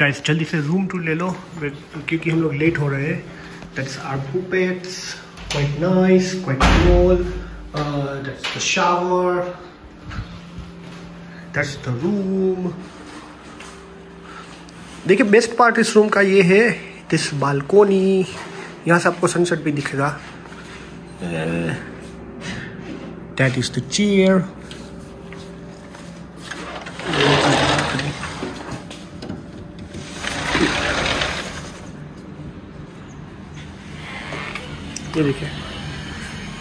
Guys जल्दी से room tour ले लो क्योंकि हम लोग लेट हो रहे हैं। That's our puppets, quite nice, quite small. That's the shower, that's the room. देखिए बेस्ट पार्ट इस रूम का ये है, दिस बालकोनी, यहाँ से आपको सनसेट भी दिखेगा। That is the chair. ये देखिए,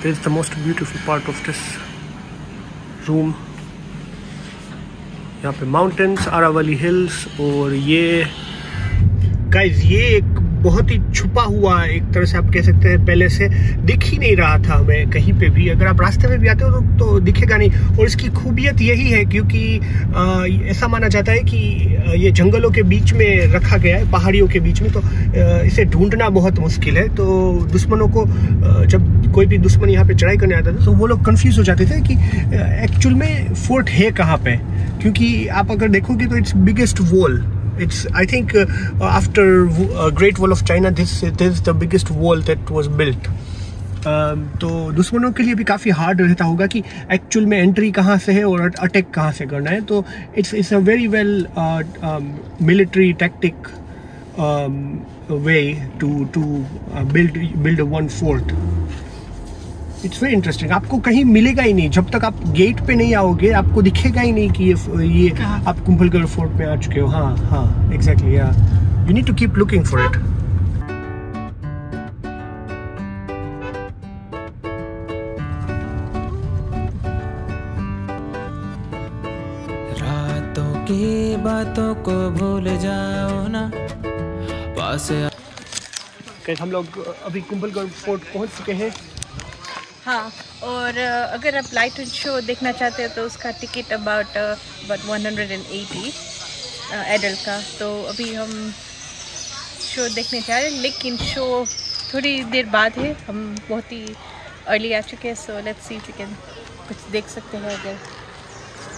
this is the most beautiful part of this room. यहाँ पे माउंटेन्स, आरावली हिल्स, और ये गाइज ये एक बहुत ही छुपा हुआ एक तरह से आप कह सकते हैं, पहले से दिख ही नहीं रहा था हमें कहीं पे भी। अगर आप रास्ते में भी आते हो तो दिखेगा नहीं। और इसकी खूबियत यही है क्योंकि ऐसा माना जाता है कि ये जंगलों के बीच में रखा गया है, पहाड़ियों के बीच में, तो इसे ढूंढना बहुत मुश्किल है। तो दुश्मनों को जब कोई भी दुश्मन यहाँ पे चढ़ाई करने आता था तो वो लोग कंफ्यूज हो जाते थे कि एक्चुअल में फोर्ट है कहाँ पे, क्योंकि आप अगर देखोगे तो it's biggest wall, it's I think after Great Wall of China this is the biggest wall that was built। तो दुश्मनों के लिए भी काफ़ी हार्ड रहता होगा कि एक्चुअल में एंट्री कहाँ से है और अटैक कहाँ से करना है। तो it's a very well military tactic way to build one fort. It's very interesting. आपको कहीं मिलेगा ही नहीं जब तक आप गेट पे नहीं आओगे, आपको दिखेगा ही नहीं कि ये आप कुंभलगढ़ फोर्ट में आ चुके हो। हाँ हाँ exactly, you need to keep looking for it. रातों की बातों को भूल जाओ ना पास। हम लोग अभी कुंभलगढ़ फोर्ट पहुंच चुके हैं। हाँ, और अगर आप लाइट एंड शो देखना चाहते हो तो उसका टिकट अबाउट 180 एडल्ट का। तो अभी हम शो देखने जा रहे हैं, लेकिन शो थोड़ी देर बाद है, हम बहुत ही अर्ली आ चुके हैं। So let's see we can कुछ देख सकते हैं। अगर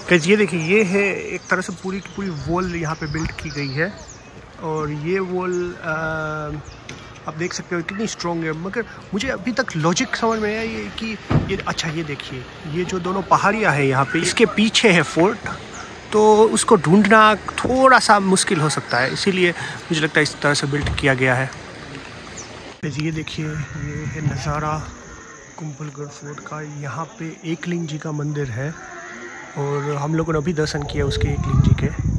गाइस ये देखिए, ये है एक तरह से पूरी की पूरी वॉल यहाँ पे बिल्ड की गई है, और ये वॉल आप देख सकते हो कितनी स्ट्रॉन्ग है। मगर मुझे अभी तक लॉजिक समझ में आया ये कि ये अच्छा, ये देखिए ये जो दोनों पहाड़ियाँ हैं यहाँ पे, इसके पीछे है फोर्ट, तो उसको ढूंढना थोड़ा सा मुश्किल हो सकता है, इसीलिए मुझे लगता है इस तरह से बिल्ड किया गया है। ये देखिए, ये है नज़ारा कुंभलगढ़ फोर्ट का। यहाँ पे एकलिंग जी का मंदिर है और हम लोगों ने अभी दर्शन किया उसके, एकलिंग जी के।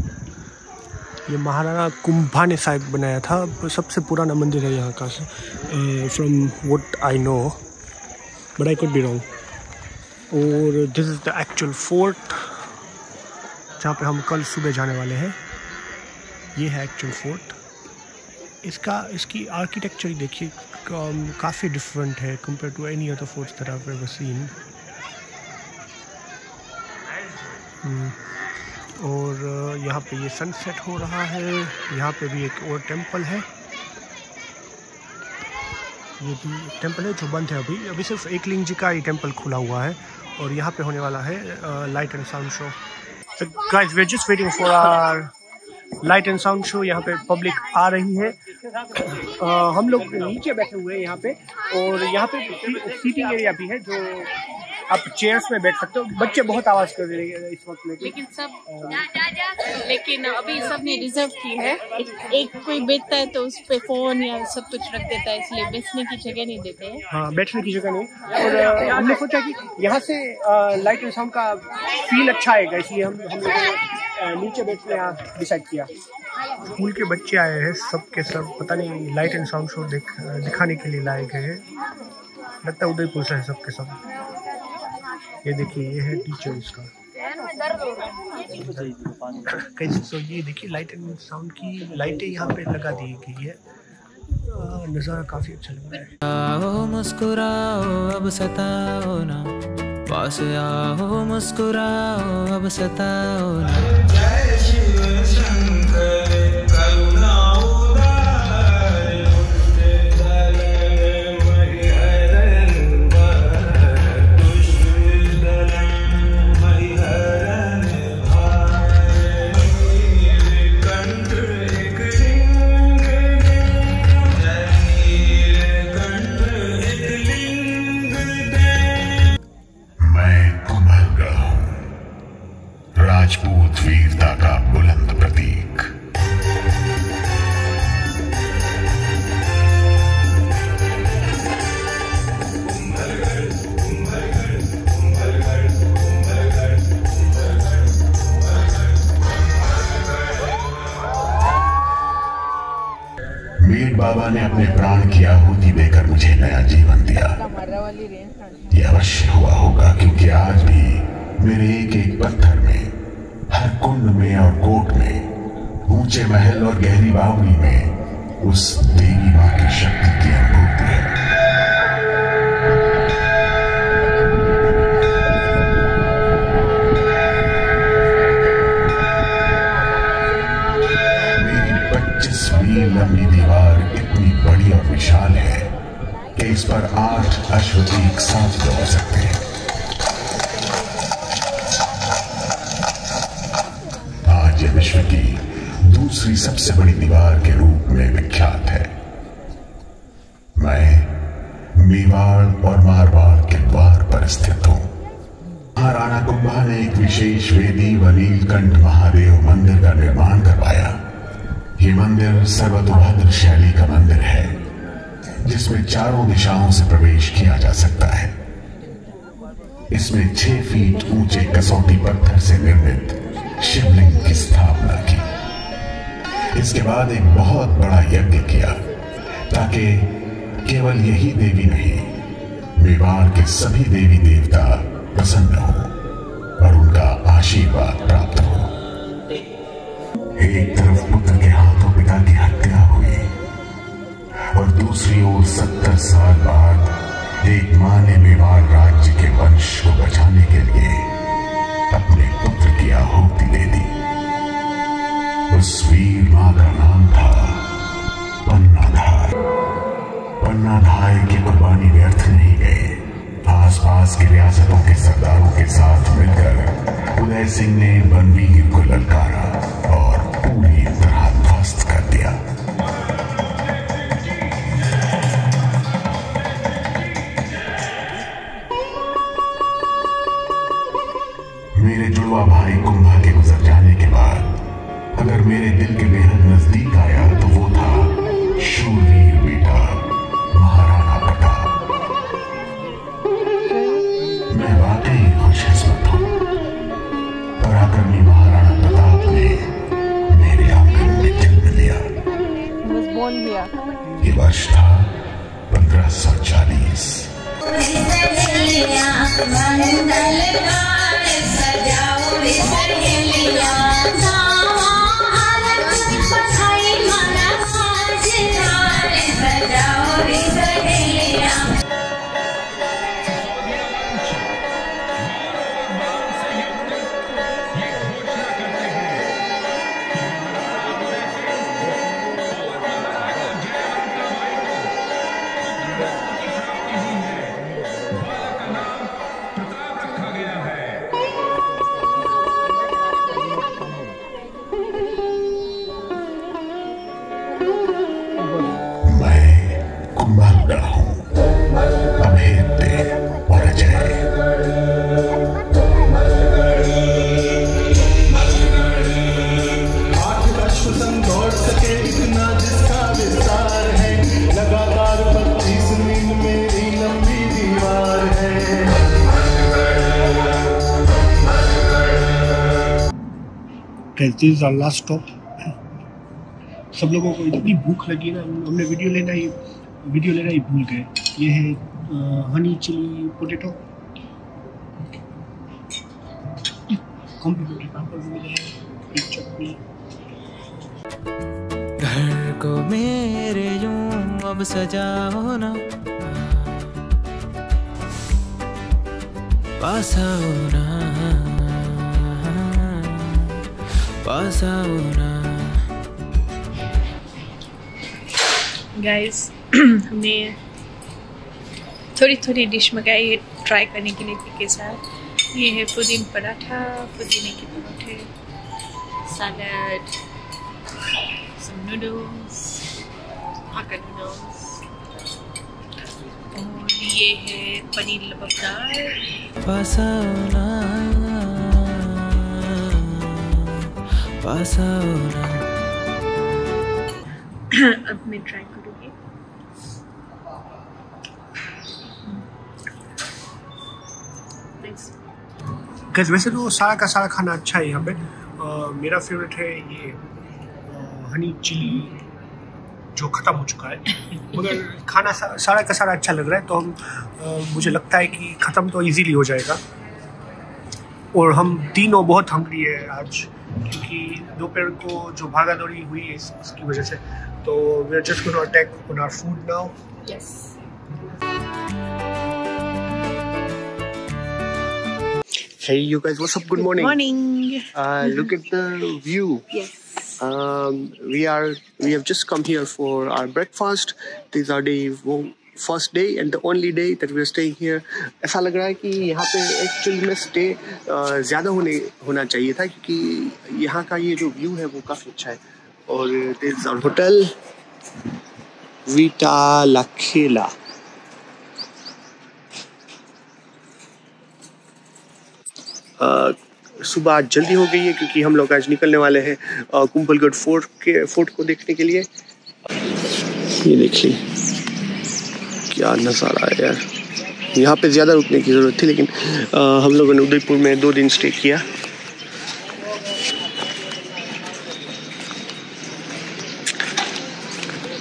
ये महाराणा कुंभा ने शायद बनाया था, सबसे पुराना मंदिर है यहाँ का, from what I know, but I could be wrong. और this is the actual fort जहाँ पे हम कल सुबह जाने वाले हैं। ये है एक्चुअल फोर्ट। इसकी आर्किटेक्चर देखिए, काफ़ी डिफरेंट है compare to any other forts that I have ever seen. और यहाँ पे ये सनसेट हो रहा है। यहाँ पे भी एक और टेंपल है, ये भी टेंपल है जो बंद है अभी, अभी सिर्फ एकलिंग जी का ये टेंपल खुला हुआ है। और यहाँ पे होने वाला है light and sound show. So guys we are just waiting for our light and sound show. यहाँ पे पब्लिक आ रही है। हम लोग नीचे बैठे हुए हैं यहाँ पे, और यहाँ पे सीटिंग एरिया भी है जो आप चेयर्स में बैठ सकते हो। बच्चे बहुत आवाज कर रहे हैं इस वक्त, लेकिन अभी सबने रिजर्व की है। एक कोई बैठता है तो उस पे फोन या सब कुछ रख देता है, इसलिए बैठने की जगह नहीं देते हैं। हाँ, बैठने की जगह नहीं। और हमने सोचा कि यहाँ से लाइट एंड साउंड का फील अच्छा आएगा, इसलिए हम लोगों नीचे बैठने डिसाइड किया। स्कूल के बच्चे आए हैं सब के सब, पता नहीं लाइट एंड साउंड शो दिखाने के लिए लाए गए हैं, लगता है उदयपुर से है सब के सब। ये देखिए, ये है टीचर इसका। तो ये देखिए लाइट एंड साउंड की लाइटें यहाँ पे लगा दी गई है। नज़ारा काफी अच्छा लग रहा है। मुस्कुराओ अब सताओ ना पास आओ, मुस्कुराओ अब सताओ ना। राजपूत वीरता का बुलंद प्रतीक। मीर बाबा ने अपने प्राण की आहुति देकर मुझे नया जीवन दिया। यह अवश्य हुआ होगा क्योंकि आज भी मेरे एक एक पत्थर में, हर कुंड में और कोट में, ऊंचे महल और गहरी बावड़ी में उस देवी मां की शक्ति की अनुभूति है। मेरी 25 मील लंबी दीवार इतनी बड़ी और विशाल है कि इस पर 8 अश्व एक साथ दौड़ सकते हैं। विश्व की दूसरी सबसे बड़ी दीवार के रूप में विख्यात है। मैं मेवाड़ और मारवाड़ के द्वार पर स्थित हूं। महाराणा कुंभा ने एक विशेष वेदी व नीलकंठ महादेव मंदिर का निर्माण करवाया। ये मंदिर सर्वतोभद्र शैली का मंदिर है जिसमें चारों दिशाओं से प्रवेश किया जा सकता है। इसमें 6 फीट ऊंचे कसौटी पत्थर से निर्मित शिवलिंग की स्थापना की। इसके बाद एक बहुत बड़ा यज्ञ किया ताकि केवल यही देवी नहीं, मेवाड़ के सभी देवी देवता प्रसन्न हो और उनका आशीर्वाद प्राप्त हो। एक तरफ पुत्र के हाथों पिता की हत्या हुई और दूसरी ओर 70 साल बाद एक मां ने मेवाड़ राज्य के वंश को बचाने के लिए अपने पुत्र की आहुति दे दी। उस वीर मां का नाम था पन्नाधाय। पन्नाधाय की कुर्बानी व्यर्थ नहीं गई। आसपास की रियासतों के सरदारों के साथ मिलकर उदय सिंह ने वनवीर को ललकारा और पूरी तरह ध्वस्त कर दिया। भाई कुंभा के गुजर जाने के बाद अगर मेरे दिल के बेहद नजदीक आया तो वो था शूरवीर बेटा महाराणा प्रताप। मैं वाकई खुशकिस्मत हूं। पराक्रमी महाराणा प्रताप ने मेरे आंगन में जन्म लिया। ये वर्ष था 1540। This is our last stop. सब लोगों को इतनी भूख लगी ना, हमने वीडियो लेना ही भूल गए। ये है हनी चिली पोटैटो, कॉम्प्लीमेंट्री पापड़ मिले हैं, एक चटनी। घर को मेरे यूं अब सजाओ ना, पास आओ ना, गाइस। हमने थोड़ी डिश मंगाई है ट्राई करने के लिए के साथ। ये है पुदीने के पराठे, सलाद, सम नूडल्स, हाका नूडल्स, और ये है पनीर लबबदार। पास आओ ना। अब मैं ट्राई करूँगी। थैंक्स। वैसे तो सारा का सारा खाना अच्छा है यहाँ पे। मेरा फेवरेट है ये हनी चिली जो ख़त्म हो चुका है, मगर खाना सारा का सारा अच्छा लग रहा है। तो हम मुझे लगता है कि ख़त्म तो इजीली हो जाएगा। और हम तीनों बहुत हंग्री है आज, क्योंकि दोपहर को जो भागा दौड़ी हुई है इसकी वजह से। तो we are just gonna attack on our food now. Yes. Hey you guys, what's up? Good morning. Good morning. Look at the view. Yes. We have just come here for our breakfast. This is our day, first day and the only day that we are staying here. ऐसा लग रहा है कि यहाँ पे actually में stay ज़्यादा होना चाहिए था, क्योंकि यहाँ का ये जो view है वो काफी अच्छा है। और this is our hotel, Via-Lakhela. सुबह जल्दी हो गई है क्योंकि हम लोग आज निकलने वाले हैं कुंभलगढ़ फोर्ट को देखने के लिए। ये देखिए क्या नज़ारा है यार। यहाँ पे ज़्यादा रुकने की ज़रूरत थी, लेकिन हम लोगों ने उदयपुर में 2 दिन स्टे किया।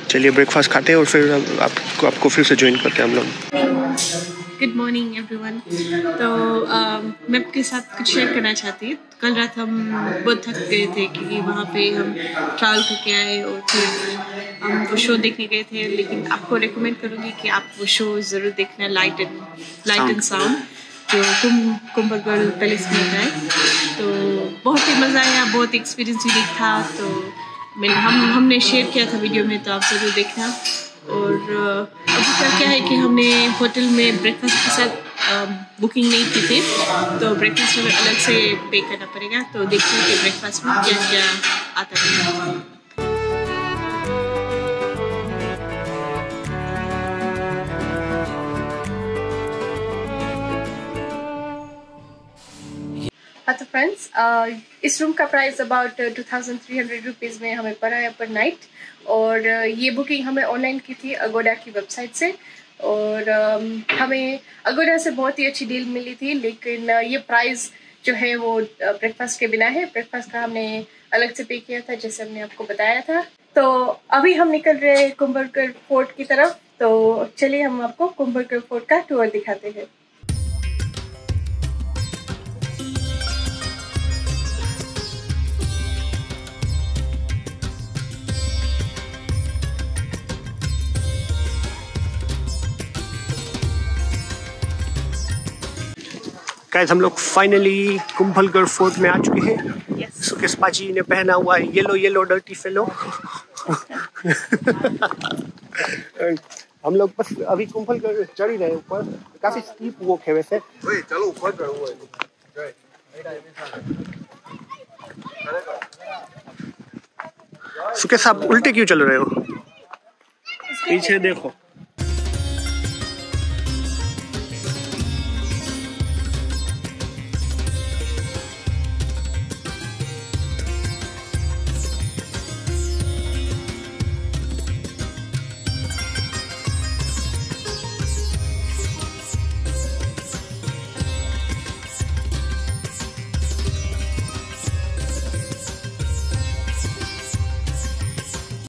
चलिए ब्रेकफास्ट खाते हैं और फिर आपको फिर से ज्वाइन करते हैं हम लोग। Good morning everyone. तो मैं आपके साथ कुछ शेयर करना चाहती हूँ। कल रात हम बहुत थक गए थे क्योंकि वहाँ पे हम ट्रैवल करके आए और फिर हम वो शो देखने गए थे। लेकिन आपको रेकमेंड करूँगी कि आप वो शो ज़रूर देखना, लाइट एंड साउंड, जो कुंभलगढ़ पैलेस में है। तो बहुत ही मज़ा आया, बहुत एक्सपीरियंस यूनिक था। तो हमने शेयर किया था वीडियो में, तो आप ज़रूर देखना। और अभी तक क्या है कि हमने होटल में ब्रेकफास्ट के साथ बुकिंग नहीं की थी, तो ब्रेकफास्ट हमें अलग से पे करना पड़ेगा। तो देखते हैं कि ब्रेकफास्ट में क्या क्या आता है। तो फ्रेंड्स, इस रूम का प्राइस अबाउट 2300 रुपीज़ में हमें पड़ा है पर नाइट। और ये बुकिंग हमें ऑनलाइन की थी अगोडा की वेबसाइट से। और हमें अगोडा से बहुत ही अच्छी डील मिली थी, लेकिन ये प्राइस जो है वो ब्रेकफास्ट के बिना है। ब्रेकफास्ट का हमने अलग से पे किया था, जैसे हमने आपको बताया था। तो अभी हम निकल रहे हैं कुंभलगढ़ फोर्ट की तरफ। तो चलिए हम आपको कुंभलगढ़ फोर्ट का टूर दिखाते हैं। गाइस, हम लोग फाइनली कुंभलगढ़ फोर्ट में आ चुके हैं। yes. सुकेश पाजी ने पहना हुआ है येलो डर्टी फेलो। हम लोग बस अभी कुंभलगढ़ चढ़ ही रहे हैं ऊपर। काफी स्टीप वॉक है वैसे। चलो ऊपर चढ़ो हुआ। सुकेश साहब उल्टे क्यों चल रहे हो? पीछे देखो।